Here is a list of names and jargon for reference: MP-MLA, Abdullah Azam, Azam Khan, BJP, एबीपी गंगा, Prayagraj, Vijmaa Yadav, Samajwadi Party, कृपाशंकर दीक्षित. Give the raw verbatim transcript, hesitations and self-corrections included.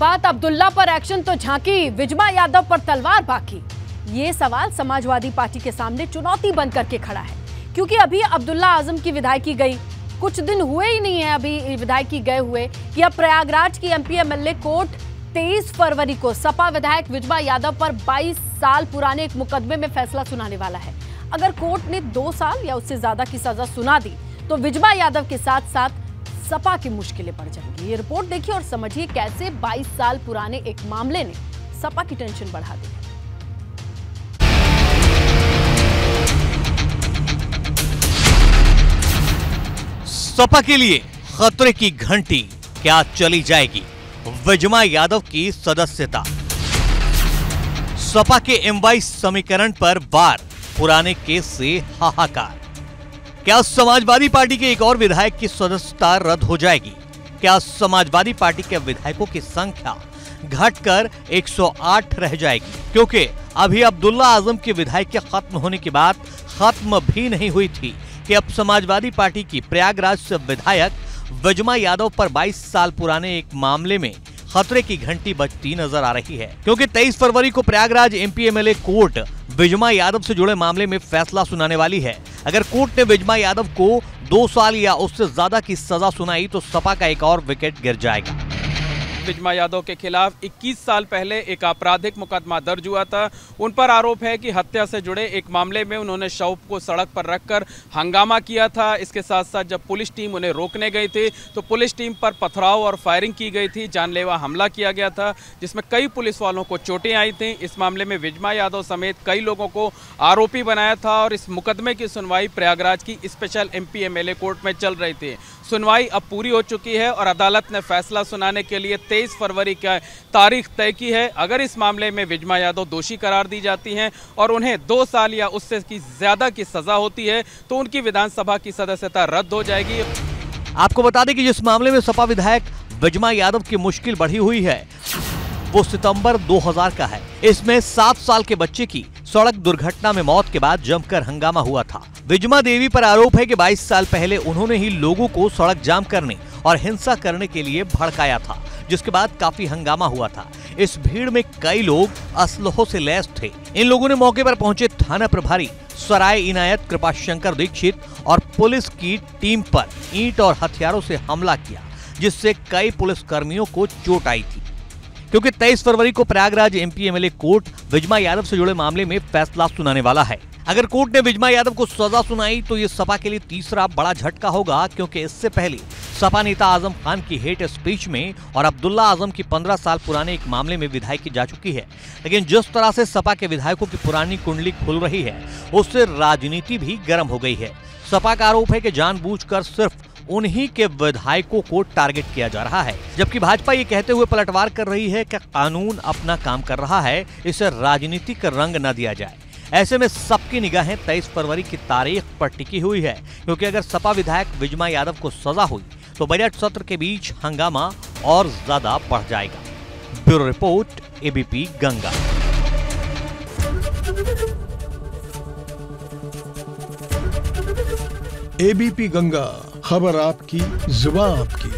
बात अब्दुल्ला पर एक्शन तो झांकी, विजमा यादव पर तलवार बाकी। ये सवाल समाजवादी पार्टी के सामने चुनौती बनकर के खड़ा है, क्योंकि अभी अब्दुल्ला आजम की विधायकी गई, कुछ दिन हुए ही नहीं है अभी विधायकी गए हुए कि अब प्रयागराज की M P M L A court तेईस फरवरी को सपा विधायक विजमा यादव पर बाईस साल पुराने एक मुकदमे में फैसला सुनाने वाला है। अगर कोर्ट ने दो साल या उससे ज्यादा की सजा सुना दी तो विजमा यादव के साथ साथ सपा की मुश्किलें बढ़ जाएंगी। ये रिपोर्ट देखिए और समझिए कैसे बाईस साल पुराने एक मामले ने सपा की टेंशन बढ़ा दी। सपा के लिए खतरे की घंटी क्या चली जाएगी? विजमा यादव की सदस्यता। सपा के एम वाई समीकरण पर बार, पुराने केस से हाहाकार। क्या समाजवादी पार्टी के एक और विधायक की सदस्यता रद्द हो जाएगी? क्या समाजवादी पार्टी के विधायकों की संख्या घटकर एक सौ आठ रह जाएगी? क्योंकि अभी अब्दुल्ला आजम की विधायकी खत्म होने के बाद खत्म भी नहीं हुई थी कि अब समाजवादी पार्टी की प्रयागराज से विधायक विजमा यादव पर बाईस साल पुराने एक मामले में खतरे की घंटी बजती नजर आ रही है, क्योंकि तेईस फरवरी को Prayagraj M P M L A court विजमा यादव से जुड़े मामले में फैसला सुनाने वाली है। अगर कोर्ट ने विजमा यादव को दो साल या उससे ज्यादा की सजा सुनाई तो सपा का एक और विकेट गिर जाएगा। विजमा यादव के खिलाफ इक्कीस साल पहले एक आपराधिक मुकदमा दर्ज हुआ था। उन पर आरोप है कि हत्या से जुड़े एक मामले में उन्होंने शव को सड़क पर रखकर हंगामा किया था। इसके साथ साथ जब पुलिस टीम उन्हें रोकने गई थी तो पुलिस टीम पर पथराव और फायरिंग की गई थी, जानलेवा हमला किया गया था जिसमें कई पुलिस वालों को चोटें आई थी। इस मामले में विजमा यादव समेत कई लोगों को आरोपी बनाया था और इस मुकदमे की सुनवाई प्रयागराज की special M P M L A court में चल रही थी। सुनवाई अब पूरी हो चुकी है और अदालत ने फैसला सुनाने के लिए तेईस फरवरी का तारीख तय की है। अगर इस मामले में विजमा यादव दोषी करार दी जाती हैं और उन्हें दो साल या उससे की ज्यादा की सजा होती है तो उनकी विधानसभा की सदस्यता रद्द हो जाएगी। आपको बता दें कि जिस मामले में सपा विधायक विजमा यादव की मुश्किल बढ़ी हुई है वो सितंबर दो हजार का है। इसमें सात साल के बच्चे की सड़क दुर्घटना में मौत के बाद जमकर हंगामा हुआ था। विजमा देवी पर आरोप है कि बाईस साल पहले उन्होंने ही लोगों को सड़क जाम करने और हिंसा करने के लिए भड़काया था, जिसके बाद काफी हंगामा हुआ था। इस भीड़ में कई लोग असलहों से लैस थे। इन लोगों ने मौके पर पहुंचे थाना प्रभारी सराय इनायत कृपाशंकर दीक्षित और पुलिस की टीम पर ईंट और हथियारों से हमला किया, जिससे कई पुलिसकर्मियों को चोट आई थी। क्योंकि तेईस फरवरी को Prayagraj M P M L A court विजमा यादव से जुड़े मामले में फैसला सुनाने वाला है। अगर कोर्ट ने विजमा यादव को सजा सुनाई तो ये सपा के लिए तीसरा बड़ा झटका होगा, क्योंकि इससे पहले सपा नेता आजम खान की हेट स्पीच में और अब्दुल्ला आजम की पंद्रह साल पुराने एक मामले में विधायकी जा चुकी है। लेकिन जिस तरह से सपा के विधायकों की पुरानी कुंडली खुल रही है उससे राजनीति भी गर्म हो गई है। सपा का आरोप है कि जानबूझकर सिर्फ उन्हीं के विधायकों को टारगेट किया जा रहा है, जबकि भाजपा ये कहते हुए पलटवार कर रही है कि कानून अपना काम कर रहा है, इसे राजनीतिक रंग न दिया जाए। ऐसे में सबकी निगाहें तेईस फरवरी की तारीख पर टिकी हुई है, क्योंकि अगर सपा विधायक विजमा यादव को सजा हुई तो बजट सत्र के बीच हंगामा और ज्यादा बढ़ जाएगा। Bureau report, A B P Ganga. A B P Ganga, खबर आपकी, जुबान आपकी।